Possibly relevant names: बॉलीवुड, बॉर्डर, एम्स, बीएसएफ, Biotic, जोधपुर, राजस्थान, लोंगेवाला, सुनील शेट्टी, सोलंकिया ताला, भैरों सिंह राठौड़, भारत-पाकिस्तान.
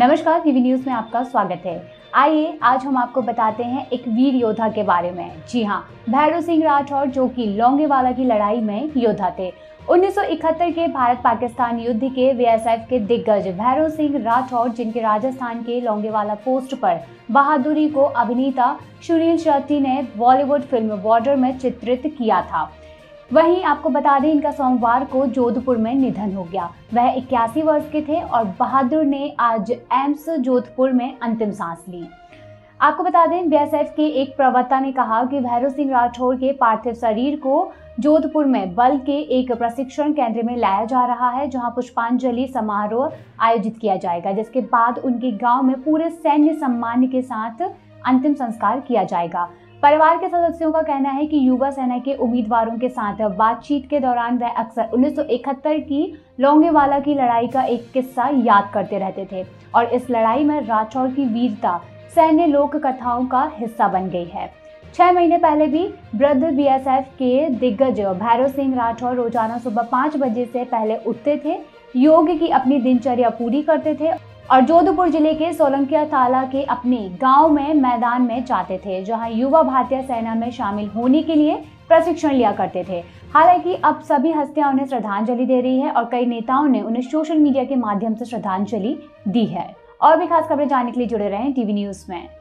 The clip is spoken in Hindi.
नमस्कार, टीवी न्यूज में आपका स्वागत है। आइए आज हम आपको बताते हैं एक वीर योद्धा के बारे में। जी हाँ, भैरों सिंह राठौड़ जो कि लोंगेवाला की लड़ाई में योद्धा थे। 1971 के भारत पाकिस्तान युद्ध के बीएसएफ के दिग्गज भैरों सिंह राठौड़, जिनके राजस्थान के लोंगेवाला पोस्ट पर बहादुरी को अभिनेता सुनील शेट्टी ने बॉलीवुड फिल्म बॉर्डर में चित्रित किया था। वहीं आपको बता दें, इनका सोमवार को जोधपुर में निधन हो गया। वह 81 वर्ष के थे और बहादुर ने आज एम्स जोधपुर में अंतिम सांस ली। आपको बता दें, बीएसएफ के एक प्रवक्ता ने कहा कि भैरों सिंह राठौड़ के पार्थिव शरीर को जोधपुर में बल के एक प्रशिक्षण केंद्र में लाया जा रहा है, जहां पुष्पांजलि समारोह आयोजित किया जाएगा, जिसके बाद उनके गाँव में पूरे सैन्य सम्मान के साथ अंतिम संस्कार किया जाएगा। परिवार के सदस्यों का कहना है कि युवा सेना के उम्मीदवारों के साथ बातचीत के दौरान वह अक्सर 1971 की लोंगेवाला की लड़ाई का एक किस्सा याद करते रहते थे और इस लड़ाई में राठौड़ की वीरता सैन्य लोक कथाओं का हिस्सा बन गई है। 6 महीने पहले भी वृद्ध बीएसएफ के दिग्गज भैरों सिंह राठौड़ रोजाना सुबह 5 बजे से पहले उठते थे, योग की अपनी दिनचर्या पूरी करते थे और जोधपुर जिले के सोलंकिया ताला के अपने गांव में मैदान में जाते थे, जहां युवा भारतीय सेना में शामिल होने के लिए प्रशिक्षण लिया करते थे। हालांकि अब सभी हस्तियां उन्हें श्रद्धांजलि दे रही है और कई नेताओं ने उन्हें सोशल मीडिया के माध्यम से श्रद्धांजलि दी है। और भी खास खबरें जानने के लिए जुड़े रहें टीवी न्यूज में।